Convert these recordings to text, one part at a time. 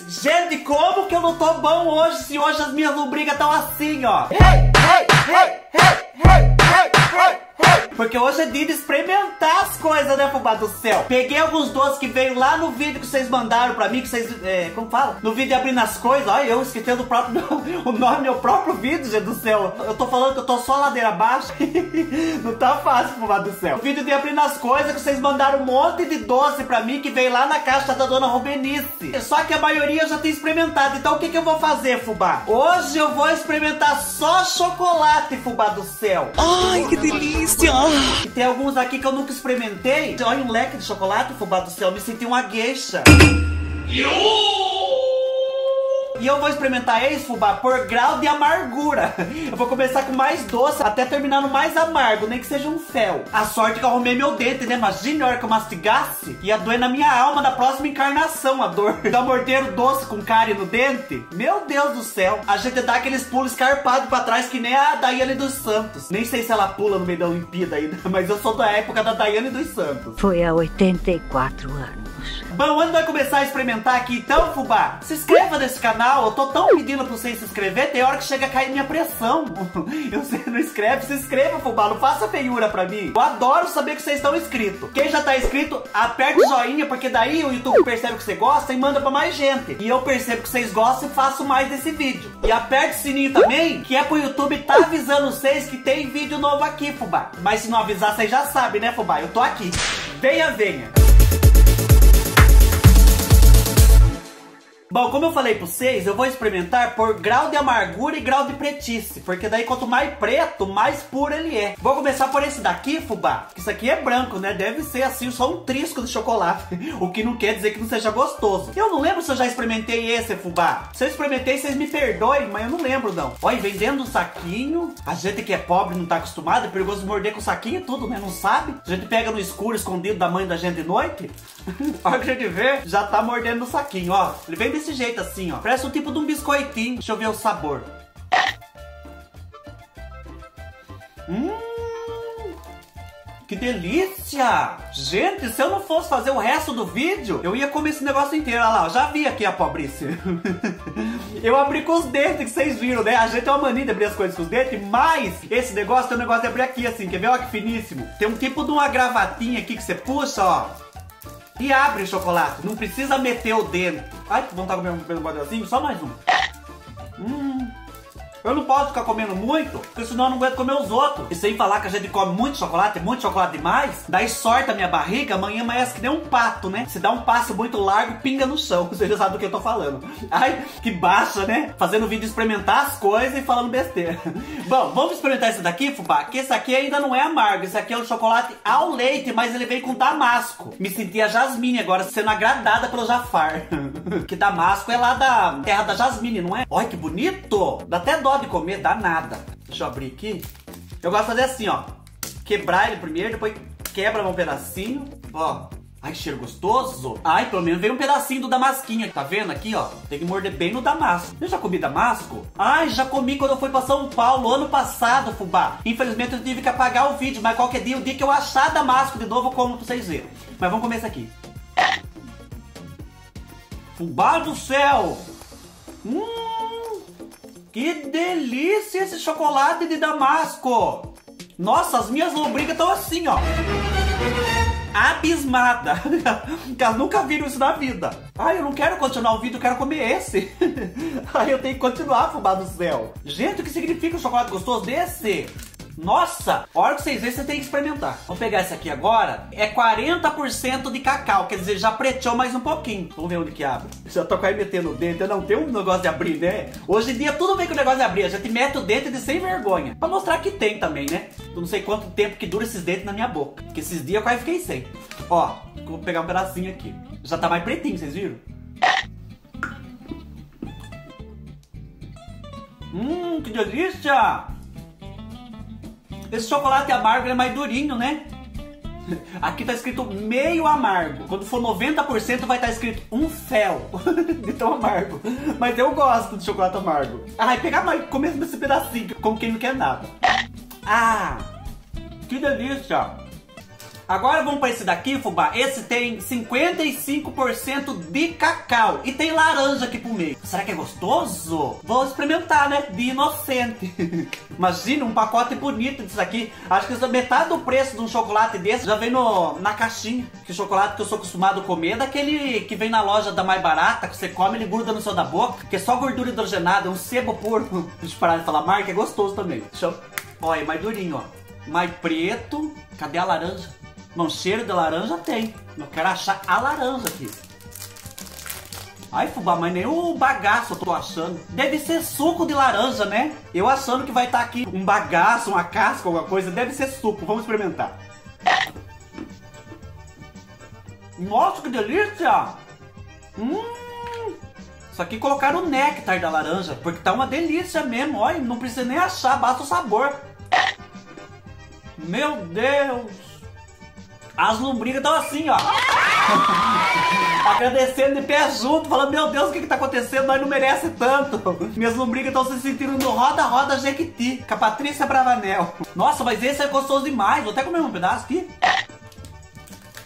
Mas, gente, como que eu não tô bom hoje se hoje as minhas lombrigas estão assim, ó? Porque hoje é dia de experimentar as coisas, né, Fubá do céu? Peguei alguns doces que veio lá no vídeo que vocês mandaram pra mim, que vocês... como fala? No vídeo de abrindo as coisas. Olha, eu esquecendo o nome do meu próprio vídeo, gente do céu. Eu tô falando que eu tô só ladeira abaixo. Não tá fácil, Fubá do céu. O vídeo de abrindo as coisas que vocês mandaram um monte de doce pra mim, que veio lá na caixa da dona Rubenice. Só que a maioria eu já tenho experimentado. Então o que que eu vou fazer, Fubá? Hoje eu vou experimentar só chocolate, Fubá do céu. Ai, que delícia! E tem alguns aqui que eu nunca experimentei. Olha um leque de chocolate, Fubá do céu. Eu me senti uma gueixa. E eu vou experimentar esse, Fubá, por grau de amargura. Eu vou começar com mais doce, até terminar no mais amargo, nem que seja um fel. A sorte que eu arrumei meu dente, né? Imagina a hora que eu mastigasse, ia doer na minha alma na próxima encarnação a dor. Tá mordendo doce com cárie no dente? Meu Deus do céu. A gente dá aqueles pulos escarpados pra trás que nem a Daiane dos Santos. Nem sei se ela pula no meio da Olimpíada ainda, mas eu sou da época da Daiane dos Santos. Foi há 84 anos. Bom, onde vai começar a experimentar aqui então, Fubá? Se inscreva nesse canal, eu tô tão pedindo pra você se inscrever, tem hora que chega a cair minha pressão. Você não escreve, se inscreva, Fubá, não faça feiura pra mim. Eu adoro saber que vocês estão inscritos. Quem já tá inscrito, aperta o joinha, porque daí o YouTube percebe que você gosta e manda pra mais gente. E eu percebo que vocês gostam e faço mais desse vídeo. E aperta o sininho também, que é pro YouTube tá avisando vocês que tem vídeo novo aqui, Fubá. Mas se não avisar, vocês já sabem, né, Fubá? Eu tô aqui. Venha, venha. Bom, como eu falei pra vocês, eu vou experimentar por grau de amargura e grau de pretice. Porque daí quanto mais preto, mais puro ele é. Vou começar por esse daqui, Fubá. Isso aqui é branco, né? Deve ser assim, só um trisco de chocolate. O que não quer dizer que não seja gostoso. Eu não lembro se eu já experimentei esse, Fubá. Se eu experimentei, vocês me perdoem, mas eu não lembro, não. Olha, vem dentro do saquinho. A gente que é pobre não tá acostumada, é perigoso morder com o saquinho e tudo, né? Não sabe. A gente pega no escuro, escondido da mãe da gente de noite. Olha o que a gente vê, já tá mordendo no saquinho, ó. Ele vem desse jeito assim, ó. Parece um tipo de um biscoitinho. Deixa eu ver o sabor. Que delícia! Gente, se eu não fosse fazer o resto do vídeo, eu ia comer esse negócio inteiro. Olha lá, já vi aqui a pobrice. Eu abri com os dentes, que vocês viram, né? A gente é uma mania de abrir as coisas com os dentes, mas esse negócio tem um negócio de abrir aqui, assim. Quer ver? Olha que finíssimo. Tem um tipo de uma gravatinha aqui que você puxa, ó. E abre o chocolate. Não precisa meter o dedo. Ai, que vontade de comer um pelo bodezinho. Só mais um. Eu não posso ficar comendo muito, porque senão eu não aguento comer os outros. E sem falar que a gente come muito chocolate demais, daí sorta a minha barriga, amanhã amanhece que nem um pato, né? Se dá um passo muito largo, pinga no chão. Vocês já sabem do que eu tô falando. Ai, que baixa, né? Fazendo vídeo experimentar as coisas e falando besteira. Bom, vamos experimentar esse daqui, Fubá, que esse aqui ainda não é amargo. Esse aqui é um chocolate ao leite, mas ele vem com damasco. Me senti a Jasmine agora, sendo agradada pelo Jafar. Que damasco é lá da terra da Jasmine, não é? Olha que bonito! Dá até dó de comer, dá nada. Deixa eu abrir aqui. Eu gosto de fazer assim, ó. Quebrar ele primeiro, depois quebra um pedacinho. Ó. Ai, que cheiro gostoso. Ai, pelo menos veio um pedacinho do damasquinho. Tá vendo aqui, ó? Tem que morder bem no damasco. Eu já comi damasco? Ai, já comi quando eu fui pra São Paulo, ano passado, Fubá. Infelizmente eu tive que apagar o vídeo, mas qualquer dia, o dia que eu achar damasco de novo, eu como pra vocês verem. Mas vamos comer isso aqui. Fubá do céu! Que delícia esse chocolate de damasco! Nossa, as minhas lombrigas estão assim, ó. Abismada. Elas nunca viram isso na vida. Ai, eu não quero continuar o vídeo, eu quero comer esse. Ai, eu tenho que continuar, Fubá do céu. Gente, o que significa um chocolate gostoso desse? Nossa, a hora que vocês verem, você tem que experimentar. Vou pegar esse aqui agora. É 40% de cacau, quer dizer, já preteou mais um pouquinho. Vamos ver onde que abre. Já tô quase metendo o dente. Eu não tenho um negócio de abrir, né? Hoje em dia tudo vem com o negócio de abrir. A gente mete o dente de sem vergonha. Pra mostrar que tem também, né? Eu não sei quanto tempo que dura esses dentes na minha boca. Porque esses dias eu quase fiquei sem. Ó, vou pegar um pedacinho aqui. Já tá mais pretinho, vocês viram? Que delícia! Esse chocolate amargo é mais durinho, né? Aqui tá escrito meio amargo. Quando for 90% vai estar escrito um fel. De tão amargo. Mas eu gosto de chocolate amargo. Ai, pegar mais, comer esse pedacinho, como quem não quer nada. Ah, que delícia. Agora vamos para esse daqui, Fubá. Esse tem 55% de cacau e tem laranja aqui por meio. Será que é gostoso? Vou experimentar, né? De inocente. Imagina um pacote bonito disso aqui. Acho que metade do preço de um chocolate desse já vem na caixinha. Que chocolate que eu sou acostumado a comer é daquele que vem na loja da mais barata, que você come e ele gruda no céu da boca, que é só gordura hidrogenada, é um sebo puro. Deixa eu parar de falar marca, é gostoso também. Deixa eu... Olha, é mais durinho, ó. Mais preto. Cadê a laranja? Não, cheiro de laranja tem. Eu quero achar a laranja aqui. Ai, Fubá, mas nem o bagaço eu tô achando. Deve ser suco de laranja, né? Eu achando que vai estar aqui um bagaço, uma casca, alguma coisa. Deve ser suco. Vamos experimentar. Nossa, que delícia! Só que colocaram o néctar da laranja, porque tá uma delícia mesmo. Olha, não precisa nem achar, basta o sabor. Meu Deus! As lombrigas estão assim, ó. Agradecendo de pé junto, falando, meu Deus, o que tá acontecendo? Nós não merece tanto. Minhas lombrigas estão se sentindo no roda-roda Jequiti, com a Patrícia Paravanel. Nossa, mas esse é gostoso demais. Vou até comer um pedaço aqui.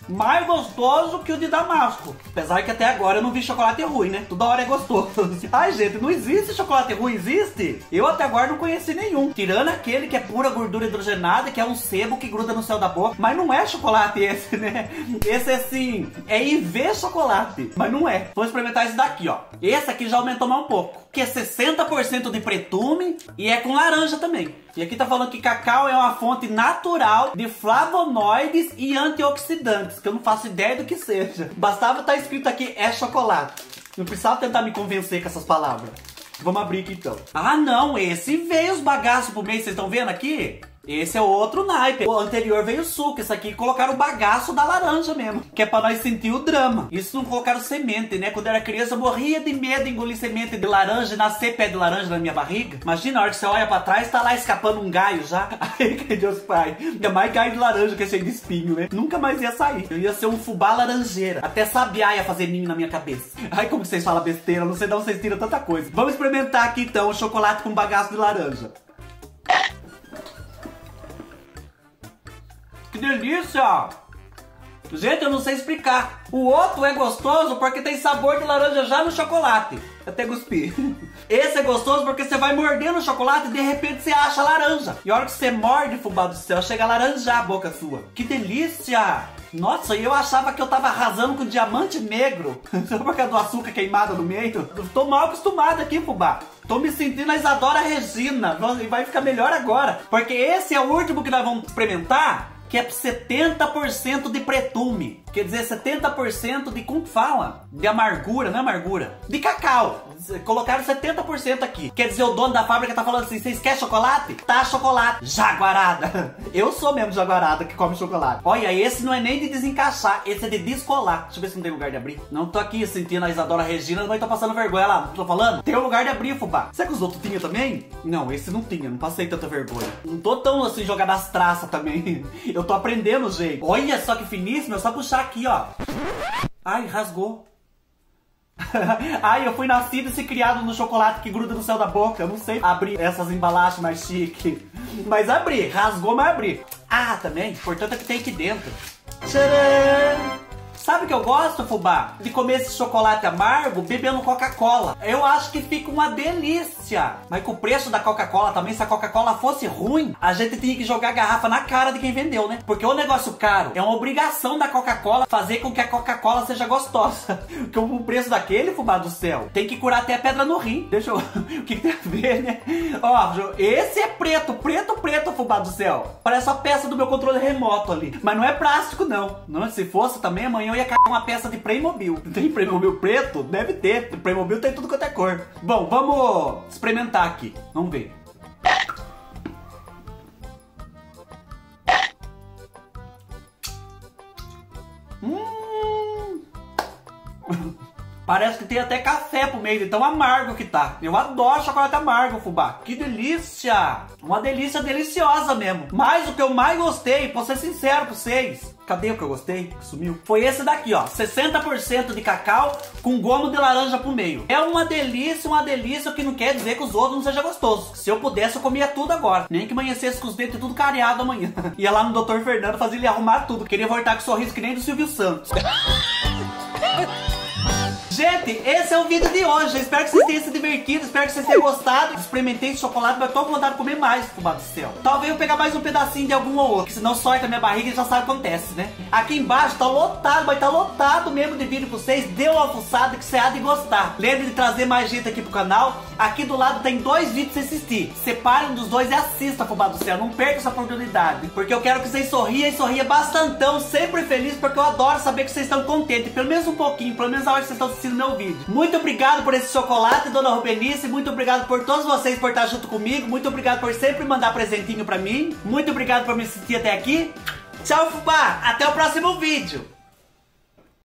Mais gostoso que o de Damasco. Apesar que até agora eu não vi chocolate ruim, né? Toda hora é gostoso. Ai, gente, não existe chocolate ruim, existe? Eu até agora não conheci nenhum. Tirando aquele que é pura gordura hidrogenada, que é um sebo que gruda no céu da boca. Mas não é chocolate esse, né? Esse é assim, é IV chocolate. Mas não é. Vamos experimentar esse daqui, ó. Esse aqui já aumentou mais um pouco. Que é 60% de pretume e é com laranja também. E aqui tá falando que cacau é uma fonte natural de flavonoides e antioxidantes, que eu não faço ideia do que seja. Bastava estar escrito aqui, é chocolate. Não precisava tentar me convencer com essas palavras. Vamos abrir aqui então. Ah não, esse veio os bagaços pro meio, vocês estão vendo aqui? Esse é outro naipe. O anterior veio o suco. Esse aqui colocaram o bagaço da laranja mesmo, que é pra nós sentir o drama. Isso não colocaram semente, né? Quando eu era criança eu morria de medo de engolir semente de laranja e nascer pé de laranja na minha barriga. Imagina, a hora que você olha pra trás, tá lá escapando um gaio já. Ai, que Deus pai. Ainda mais gaio de laranja que é cheio de espinho, né? Nunca mais ia sair. Eu ia ser um fubá laranjeira. Até sabiá ia fazer ninho na minha cabeça. Ai, como vocês falam besteira. Não sei de onde vocês tiram tanta coisa. Vamos experimentar aqui então o chocolate com bagaço de laranja. Que delícia! Gente, eu não sei explicar. O outro é gostoso porque tem sabor de laranja já no chocolate. Até cuspi. Esse é gostoso porque você vai mordendo o chocolate e de repente você acha a laranja. E a hora que você morde, fubá do céu, chega a laranjar a boca sua. Que delícia! Nossa, eu achava que eu tava arrasando com diamante negro. Só por causa do açúcar queimado no meio. Eu tô mal acostumado aqui, fubá. Tô me sentindo a Isadora Regina. E vai ficar melhor agora. Porque esse é o último que nós vamos experimentar. Que é 70% de pretume. Quer dizer, 70% de, como fala? De amargura, não é amargura? De cacau. Colocaram 70% aqui. Quer dizer, o dono da fábrica tá falando assim, vocês querem chocolate? Tá chocolate. Jaguarada. Eu sou mesmo jaguarada que come chocolate. Olha, esse não é nem de desencaixar, esse é de descolar. Deixa eu ver se não tem lugar de abrir. Não tô aqui sentindo a Isadora Regina, mas tô passando vergonha lá. Tô falando? Tem um lugar de abrir, fubá. Será que os outros tinham também? Não, esse não tinha, não passei tanta vergonha. Não tô tão assim jogada as traças também. Eu tô aprendendo, gente. Olha só que finíssimo, é só puxar aqui, ó. Ai, rasgou. Ai, eu fui nascido e se criado no chocolate que gruda no céu da boca. Eu não sei abrir essas embalagens mais chique. Mas abri, rasgou, mas abri. Ah, também, importante é que tem aqui dentro. Tcharam! Sabe o que eu gosto, fubá? De comer esse chocolate amargo bebendo Coca-Cola. Eu acho que fica uma delícia. Mas com o preço da Coca-Cola também, se a Coca-Cola fosse ruim, a gente tinha que jogar a garrafa na cara de quem vendeu, né? Porque o negócio caro é uma obrigação da Coca-Cola fazer com que a Coca-Cola seja gostosa. Porque o preço daquele, fubá do céu, tem que curar até a pedra no rim. Deixa eu... O que tem a ver, né? Ó, esse é preto, preto, preto, fubá do céu. Parece a peça do meu controle remoto ali. Mas não é plástico, não. Não, se fosse também, amanhã eu ia cagar uma peça de Playmobil. Tem Playmobil preto? Deve ter. Playmobil tem tudo quanto é cor. Bom, vamos experimentar aqui. Vamos ver. Parece que tem até café pro meio, de tão amargo que tá. Eu adoro chocolate amargo, fubá. Que delícia! Uma delícia deliciosa mesmo. Mas o que eu mais gostei, vou ser sincero pra vocês, Cadê o que eu gostei? Que sumiu? Foi esse daqui, ó. 60% de cacau com gomo de laranja pro meio. É uma delícia, que não quer dizer que os outros não sejam gostosos. Se eu pudesse, eu comia tudo agora. Nem que amanhecesse com os dentes tudo careado amanhã. Ia lá no Dr. Fernando fazer ele arrumar tudo. Queria voltar com sorriso que nem do Silvio Santos. Gente, esse é o vídeo de hoje. Espero que vocês tenham se divertido, espero que vocês tenham gostado. Experimentei esse chocolate, mas tô com vontade de comer mais, fubá do céu. Talvez eu pegar mais um pedacinho de algum ou outro, senão sorte a minha barriga e já sabe o que acontece, né? Aqui embaixo tá lotado, vai tá lotado mesmo de vídeo pra vocês. Dê uma fuçada que você há de gostar. Lembre de trazer mais gente aqui pro canal. Aqui do lado tem dois vídeos pra você assistir. Separe um dos dois e assista, fubá do céu. Não perca essa oportunidade, porque eu quero que vocês sorriam e sorriam bastantão, sempre feliz, porque eu adoro saber que vocês estão contentes, pelo menos um pouquinho, pelo menos a hora que vocês estão assistindo meu vídeo. Muito obrigado por esse chocolate, dona Rubenice, muito obrigado por todos vocês por estar junto comigo, muito obrigado por sempre mandar presentinho pra mim, muito obrigado por me assistir até aqui. Tchau, fubá, até o próximo vídeo.